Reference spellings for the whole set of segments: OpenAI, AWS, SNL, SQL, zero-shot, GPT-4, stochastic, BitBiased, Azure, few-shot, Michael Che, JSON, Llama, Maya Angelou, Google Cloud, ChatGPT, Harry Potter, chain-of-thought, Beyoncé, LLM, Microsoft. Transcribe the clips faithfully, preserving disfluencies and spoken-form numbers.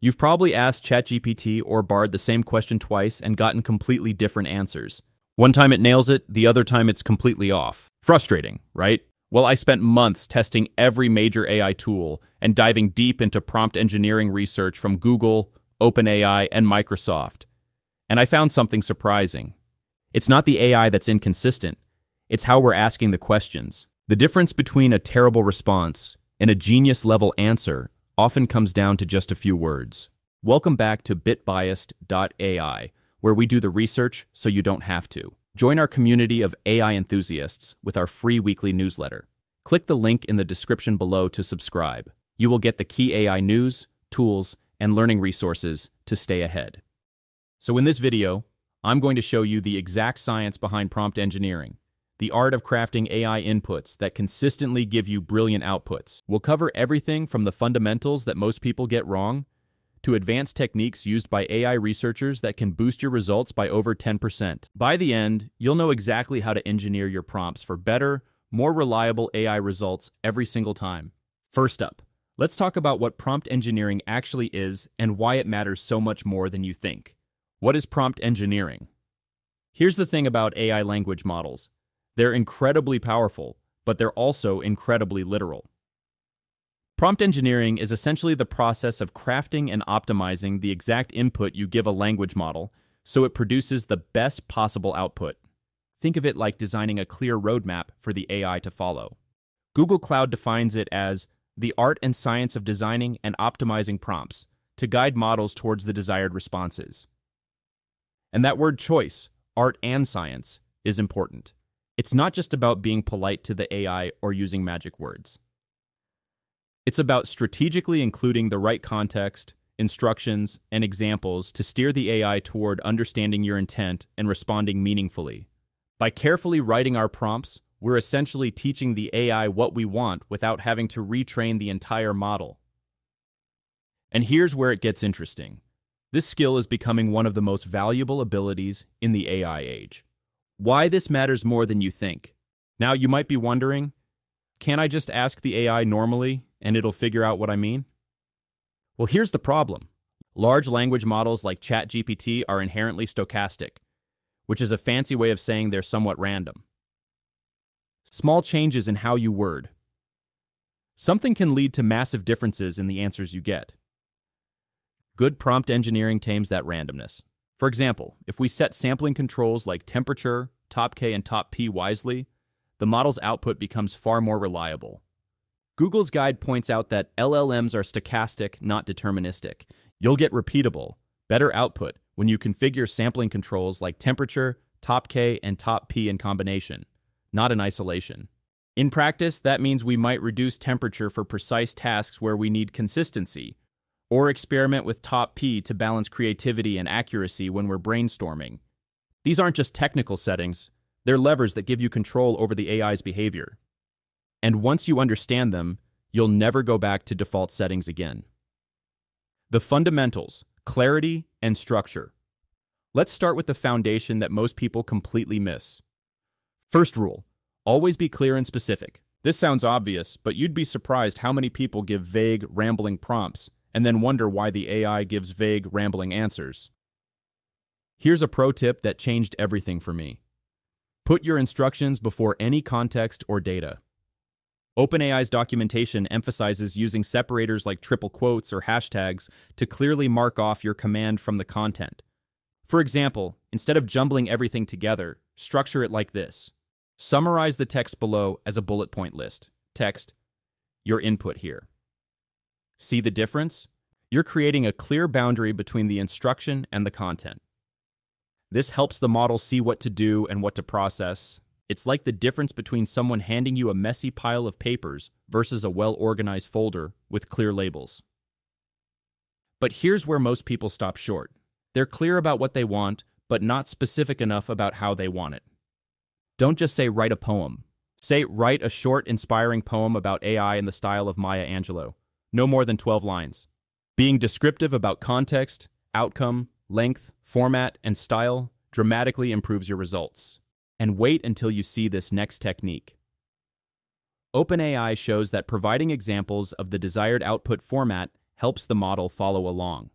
You've probably asked ChatGPT or Bard the same question twice and gotten completely different answers. One time it nails it, the other time it's completely off. Frustrating, right? Well, I spent months testing every major A I tool and diving deep into prompt engineering research from Google, OpenAI, and Microsoft. And I found something surprising. It's not the A I that's inconsistent. It's how we're asking the questions. The difference between a terrible response and a genius-level answer often comes down to just a few words. Welcome back to BitBiased dot A I, where we do the research so you don't have to. Join our community of A I enthusiasts with our free weekly newsletter. Click the link in the description below to subscribe. You will get the key A I news, tools, and learning resources to stay ahead. So in this video, I'm going to show you the exact science behind prompt engineering, the art of crafting A I inputs that consistently give you brilliant outputs. We'll cover everything from the fundamentals that most people get wrong to advanced techniques used by A I researchers that can boost your results by over ten percent. By the end, you'll know exactly how to engineer your prompts for better, more reliable A I results every single time. First up, let's talk about what prompt engineering actually is and why it matters so much more than you think. What is prompt engineering? Here's the thing about A I language models. They're incredibly powerful, but they're also incredibly literal. Prompt engineering is essentially the process of crafting and optimizing the exact input you give a language model so it produces the best possible output. Think of it like designing a clear roadmap for the A I to follow. Google Cloud defines it as the art and science of designing and optimizing prompts to guide models towards the desired responses. And that word choice, art and science, is important. It's not just about being polite to the A I or using magic words. It's about strategically including the right context, instructions, and examples to steer the A I toward understanding your intent and responding meaningfully. By carefully writing our prompts, we're essentially teaching the A I what we want without having to retrain the entire model. And here's where it gets interesting. This skill is becoming one of the most valuable abilities in the A I age. Why this matters more than you think. Now, you might be wondering, can I just ask the A I normally and it'll figure out what I mean? Well, here's the problem. Large language models like ChatGPT are inherently stochastic, which is a fancy way of saying they're somewhat random. Small changes in how you word something can lead to massive differences in the answers you get. Good prompt engineering tames that randomness. For example, if we set sampling controls like temperature, top K, and top P wisely, the model's output becomes far more reliable. Google's guide points out that L L Ms are stochastic, not deterministic. You'll get repeatable, better output when you configure sampling controls like temperature, top K, and top P in combination, not in isolation. In practice, that means we might reduce temperature for precise tasks where we need consistency, or experiment with top P to balance creativity and accuracy when we're brainstorming. These aren't just technical settings, they're levers that give you control over the A I's behavior. And once you understand them, you'll never go back to default settings again. The fundamentals, clarity, and structure. Let's start with the foundation that most people completely miss. First rule, always be clear and specific. This sounds obvious, but you'd be surprised how many people give vague, rambling prompts and then wonder why the A I gives vague, rambling answers. Here's a pro tip that changed everything for me. Put your instructions before any context or data. OpenAI's documentation emphasizes using separators like triple quotes or hashtags to clearly mark off your command from the content. For example, instead of jumbling everything together, structure it like this. Summarize the text below as a bullet point list. Text, your input here. See the difference? You're creating a clear boundary between the instruction and the content. This helps the model see what to do and what to process. It's like the difference between someone handing you a messy pile of papers versus a well-organized folder with clear labels. But here's where most people stop short. They're clear about what they want, but not specific enough about how they want it. Don't just say write a poem. Say write a short, inspiring poem about A I in the style of Maya Angelou. No more than twelve lines. Being descriptive about context, outcome, length, format, and style dramatically improves your results. And wait until you see this next technique. OpenAI shows that providing examples of the desired output format helps the model follow along.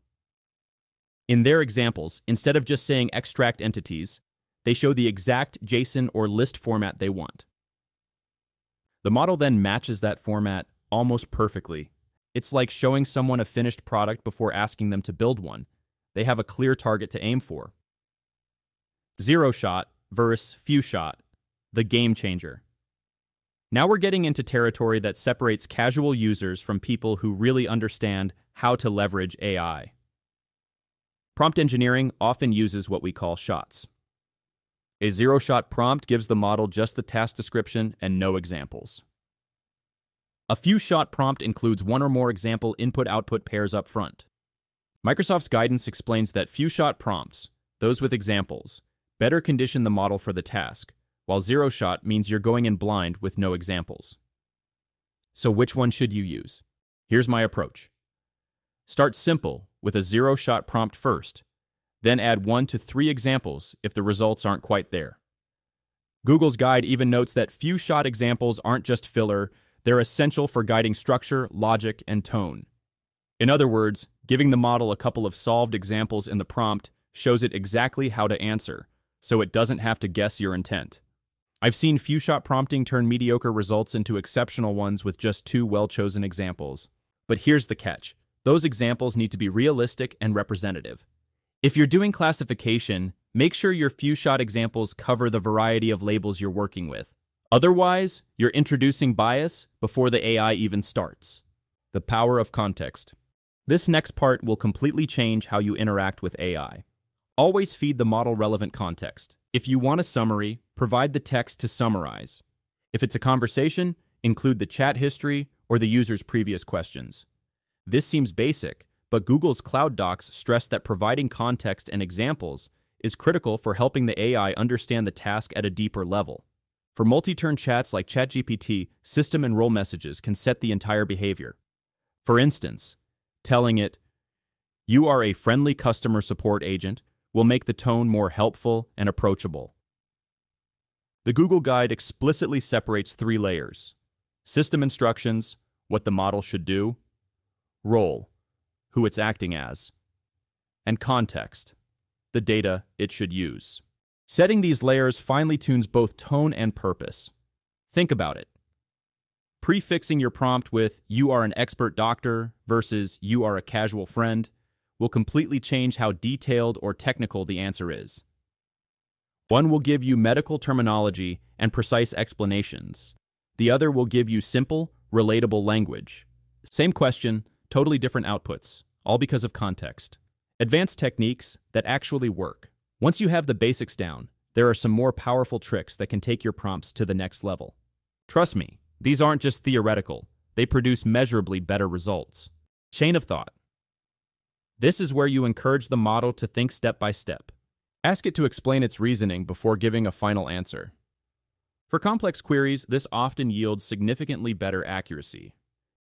In their examples, instead of just saying extract entities, they show the exact JSON or list format they want. The model then matches that format almost perfectly. It's like showing someone a finished product before asking them to build one. They have a clear target to aim for. Zero shot versus few shot, the game changer. Now we're getting into territory that separates casual users from people who really understand how to leverage A I. Prompt engineering often uses what we call shots. A zero-shot prompt gives the model just the task description and no examples. A few-shot prompt includes one or more example input-output pairs up front. Microsoft's guidance explains that few-shot prompts, those with examples, better condition the model for the task, while zero-shot means you're going in blind with no examples. So which one should you use? Here's my approach. Start simple with a zero-shot prompt first, then add one to three examples if the results aren't quite there. Google's guide even notes that few-shot examples aren't just filler, they're essential for guiding structure, logic, and tone. In other words, giving the model a couple of solved examples in the prompt shows it exactly how to answer, so it doesn't have to guess your intent. I've seen few-shot prompting turn mediocre results into exceptional ones with just two well-chosen examples. But here's the catch. Those examples need to be realistic and representative. If you're doing classification, make sure your few-shot examples cover the variety of labels you're working with. Otherwise, you're introducing bias before the A I even starts. The power of context. This next part will completely change how you interact with A I. Always feed the model relevant context. If you want a summary, provide the text to summarize. If it's a conversation, include the chat history or the user's previous questions. This seems basic, but Google's Cloud Docs stress that providing context and examples is critical for helping the A I understand the task at a deeper level. For multi-turn chats like ChatGPT, system and role messages can set the entire behavior. For instance, telling it, "You are a friendly customer support agent," will make the tone more helpful and approachable. The Google Guide explicitly separates three layers: system instructions, what the model should do, role, who it's acting as, and context, the data it should use. Setting these layers finely tunes both tone and purpose. Think about it. Prefixing your prompt with "you are an expert doctor" versus "you are a casual friend" will completely change how detailed or technical the answer is. One will give you medical terminology and precise explanations. The other will give you simple, relatable language. Same question, totally different outputs, all because of context. Advanced techniques that actually work. Once you have the basics down, there are some more powerful tricks that can take your prompts to the next level. Trust me, these aren't just theoretical. They produce measurably better results. Chain of thought. This is where you encourage the model to think step by step. Ask it to explain its reasoning before giving a final answer. For complex queries, this often yields significantly better accuracy.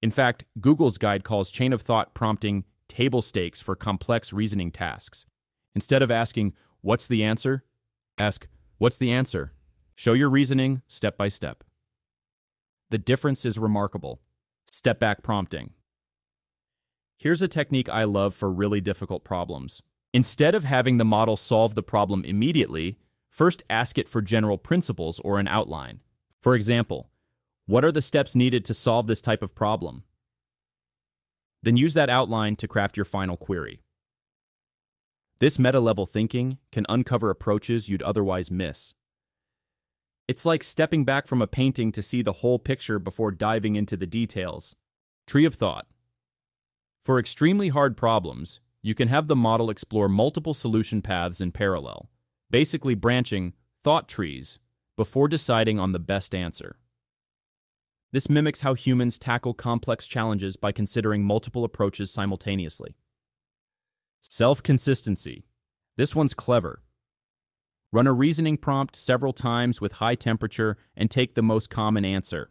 In fact, Google's guide calls chain of thought prompting table stakes for complex reasoning tasks. Instead of asking, "What's the answer?" ask, "What's the answer?" Show your reasoning step by step. The difference is remarkable. Step back prompting. Here's a technique I love for really difficult problems. Instead of having the model solve the problem immediately, first ask it for general principles or an outline. For example, what are the steps needed to solve this type of problem? Then use that outline to craft your final query. This meta-level thinking can uncover approaches you'd otherwise miss. It's like stepping back from a painting to see the whole picture before diving into the details. Tree of thought. For extremely hard problems, you can have the model explore multiple solution paths in parallel, basically branching thought trees before deciding on the best answer. This mimics how humans tackle complex challenges by considering multiple approaches simultaneously. Self-consistency. This one's clever. Run a reasoning prompt several times with high temperature and take the most common answer.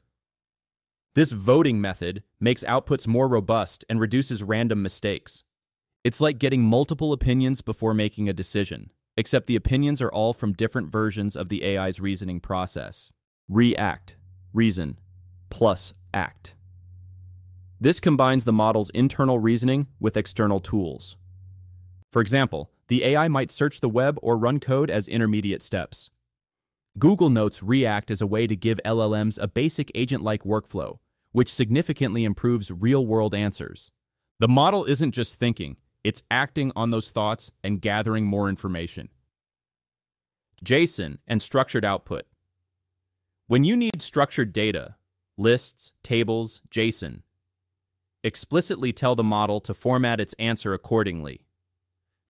This voting method makes outputs more robust and reduces random mistakes. It's like getting multiple opinions before making a decision, except the opinions are all from different versions of the A I's reasoning process. React. Reason. Plus act. This combines the model's internal reasoning with external tools. For example, the A I might search the web or run code as intermediate steps. Google notes React as a way to give L L Ms a basic agent-like workflow, which significantly improves real-world answers. The model isn't just thinking, it's acting on those thoughts and gathering more information. JSON and structured output. When you need structured data, lists, tables, JSON, explicitly tell the model to format its answer accordingly.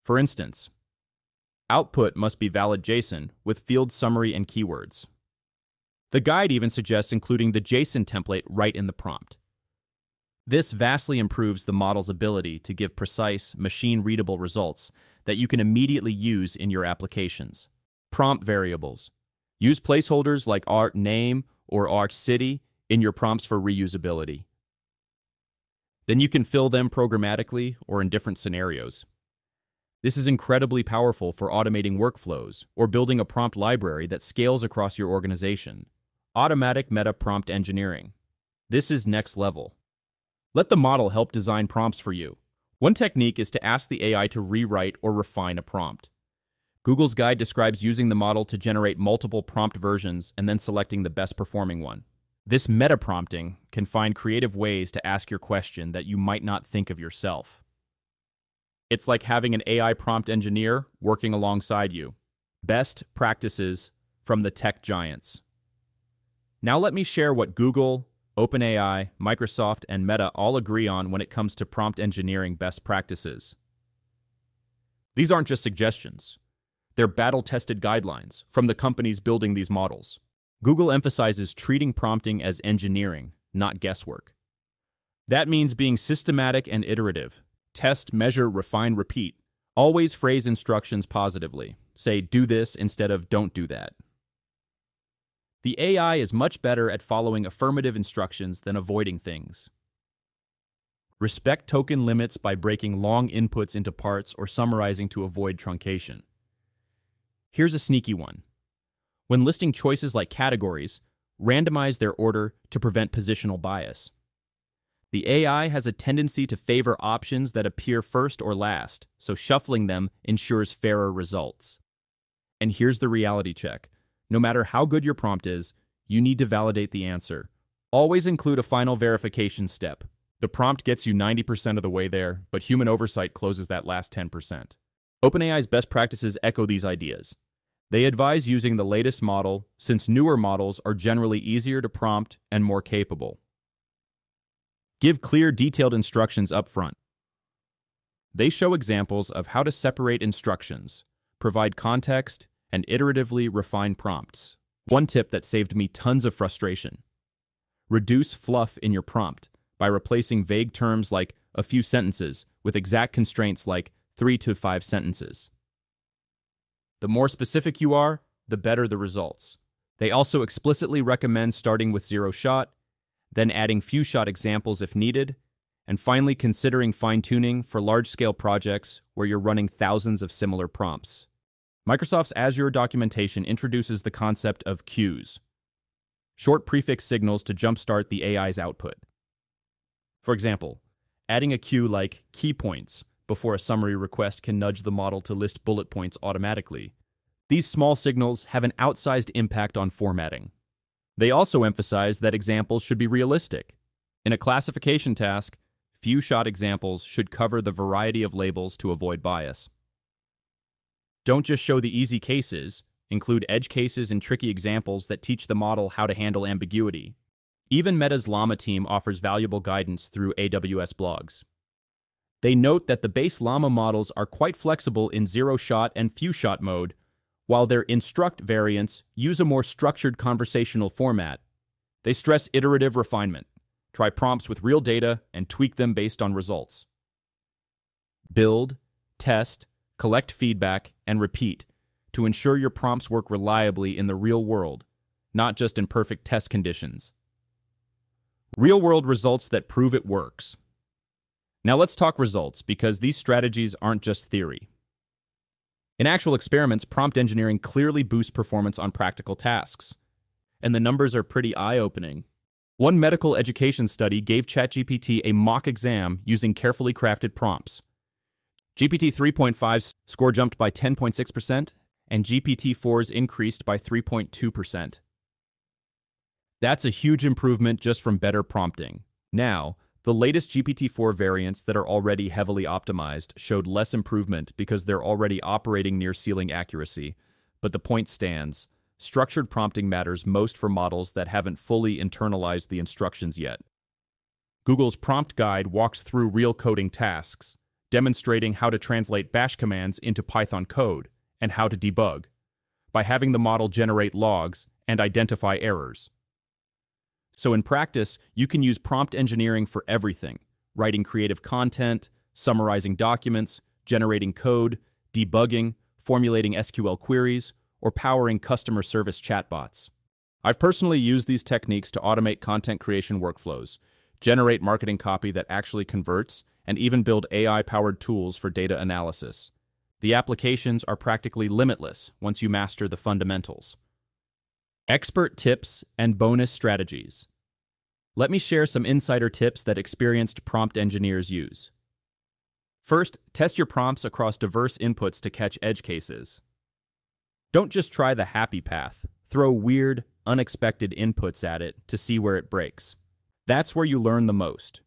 For instance, output must be valid JSON with field summary and keywords. The guide even suggests including the JSON template right in the prompt. This vastly improves the model's ability to give precise, machine-readable results that you can immediately use in your applications. Prompt variables. Use placeholders like art name or art city in your prompts for reusability. Then you can fill them programmatically or in different scenarios. This is incredibly powerful for automating workflows or building a prompt library that scales across your organization. Automatic meta prompt engineering. This is next level. Let the model help design prompts for you. One technique is to ask the A I to rewrite or refine a prompt. Google's guide describes using the model to generate multiple prompt versions and then selecting the best performing one. This meta prompting can find creative ways to ask your question that you might not think of yourself. It's like having an A I prompt engineer working alongside you. Best practices from the tech giants. Now let me share what Google, OpenAI, Microsoft, and Meta all agree on when it comes to prompt engineering best practices. These aren't just suggestions. They're battle-tested guidelines from the companies building these models. Google emphasizes treating prompting as engineering, not guesswork. That means being systematic and iterative. Test, measure, refine, repeat. Always phrase instructions positively. Say, do this instead of don't do that. The A I is much better at following affirmative instructions than avoiding things. Respect token limits by breaking long inputs into parts or summarizing to avoid truncation. Here's a sneaky one. When listing choices like categories, randomize their order to prevent positional bias. The A I has a tendency to favor options that appear first or last, so shuffling them ensures fairer results. And here's the reality check. No matter how good your prompt is, you need to validate the answer. Always include a final verification step. The prompt gets you ninety percent of the way there, but human oversight closes that last ten percent. OpenAI's best practices echo these ideas. They advise using the latest model, since newer models are generally easier to prompt and more capable. Give clear, detailed instructions up front. They show examples of how to separate instructions, provide context, and iteratively refine prompts. One tip that saved me tons of frustration. Reduce fluff in your prompt by replacing vague terms like a few sentences with exact constraints like three to five sentences. The more specific you are, the better the results. They also explicitly recommend starting with zero shot, then adding few-shot examples if needed, and finally considering fine-tuning for large-scale projects where you're running thousands of similar prompts. Microsoft's Azure documentation introduces the concept of queues, short prefix signals to jumpstart the A I's output. For example, adding a queue like key points before a summary request can nudge the model to list bullet points automatically. These small signals have an outsized impact on formatting. They also emphasize that examples should be realistic. In a classification task, few-shot examples should cover the variety of labels to avoid bias. Don't just show the easy cases, include edge cases and tricky examples that teach the model how to handle ambiguity. Even Meta's Llama team offers valuable guidance through A W S blogs. They note that the base Llama models are quite flexible in zero-shot and few-shot mode, while their instruct variants use a more structured conversational format. They stress iterative refinement. Try prompts with real data and tweak them based on results. Build, test, collect feedback, and repeat to ensure your prompts work reliably in the real world, not just in perfect test conditions. Real-world results that prove it works. Now let's talk results, because these strategies aren't just theory. In actual experiments, prompt engineering clearly boosts performance on practical tasks, and the numbers are pretty eye-opening. One medical education study gave ChatGPT a mock exam using carefully crafted prompts. G P T three point five's score jumped by ten point six percent, and G P T four's increased by three point two percent. That's a huge improvement just from better prompting. Now, the latest G P T four variants that are already heavily optimized showed less improvement because they're already operating near ceiling accuracy, but the point stands. Structured prompting matters most for models that haven't fully internalized the instructions yet. Google's prompt guide walks through real coding tasks, demonstrating how to translate bash commands into Python code and how to debug, by having the model generate logs and identify errors. So in practice, you can use prompt engineering for everything: writing creative content, summarizing documents, generating code, debugging, formulating S Q L queries, or powering customer service chatbots. I've personally used these techniques to automate content creation workflows, generate marketing copy that actually converts, and even build A I-powered tools for data analysis. The applications are practically limitless once you master the fundamentals. Expert tips and bonus strategies. Let me share some insider tips that experienced prompt engineers use. First, test your prompts across diverse inputs to catch edge cases. Don't just try the happy path. Throw weird, unexpected inputs at it to see where it breaks. That's where you learn the most.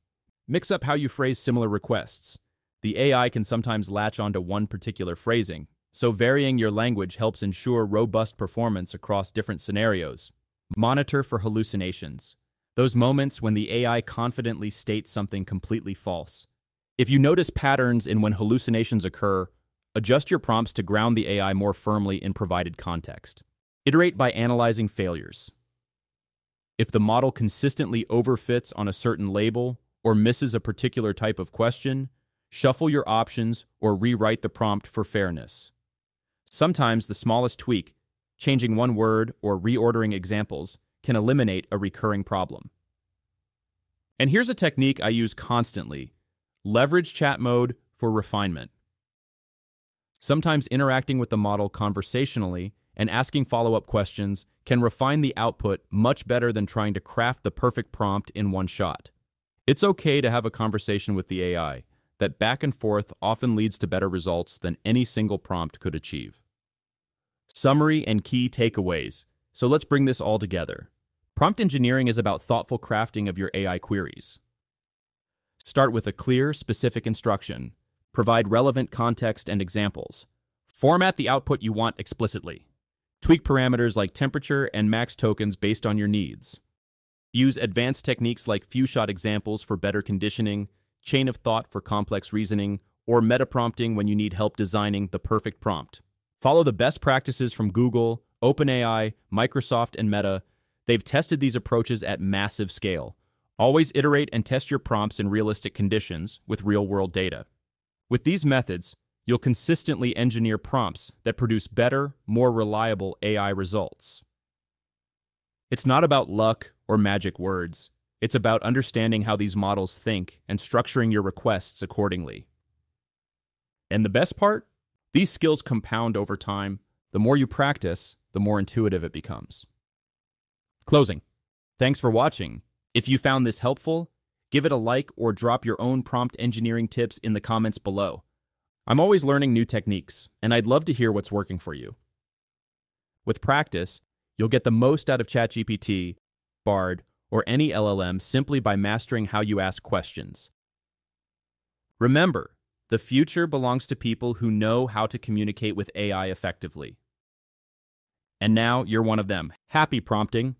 Mix up how you phrase similar requests. The A I can sometimes latch onto one particular phrasing, so varying your language helps ensure robust performance across different scenarios. Monitor for hallucinations, those moments when the A I confidently states something completely false. If you notice patterns in when hallucinations occur, adjust your prompts to ground the A I more firmly in provided context. Iterate by analyzing failures. If the model consistently overfits on a certain label or misses a particular type of question, shuffle your options or rewrite the prompt for fairness. Sometimes the smallest tweak, changing one word or reordering examples, can eliminate a recurring problem. And here's a technique I use constantly: leverage chat mode for refinement. Sometimes interacting with the model conversationally and asking follow-up questions can refine the output much better than trying to craft the perfect prompt in one shot. It's okay to have a conversation with the A I. That back and forth often leads to better results than any single prompt could achieve. Summary and key takeaways. So let's bring this all together. Prompt engineering is about thoughtful crafting of your A I queries. Start with a clear, specific instruction. Provide relevant context and examples. Format the output you want explicitly. Tweak parameters like temperature and max tokens based on your needs. Use advanced techniques like few-shot examples for better conditioning, chain of thought for complex reasoning, or metaprompting when you need help designing the perfect prompt. Follow the best practices from Google, OpenAI, Microsoft, and Meta. They've tested these approaches at massive scale. Always iterate and test your prompts in realistic conditions with real-world data. With these methods, you'll consistently engineer prompts that produce better, more reliable A I results. It's not about luck or magic words. It's about understanding how these models think and structuring your requests accordingly. And the best part? These skills compound over time. The more you practice, the more intuitive it becomes. Closing. Thanks for watching. If you found this helpful, give it a like or drop your own prompt engineering tips in the comments below. I'm always learning new techniques, and I'd love to hear what's working for you. With practice, you'll get the most out of ChatGPT, Bard, or any L L M simply by mastering how you ask questions. Remember, the future belongs to people who know how to communicate with A I effectively. And now you're one of them. Happy prompting!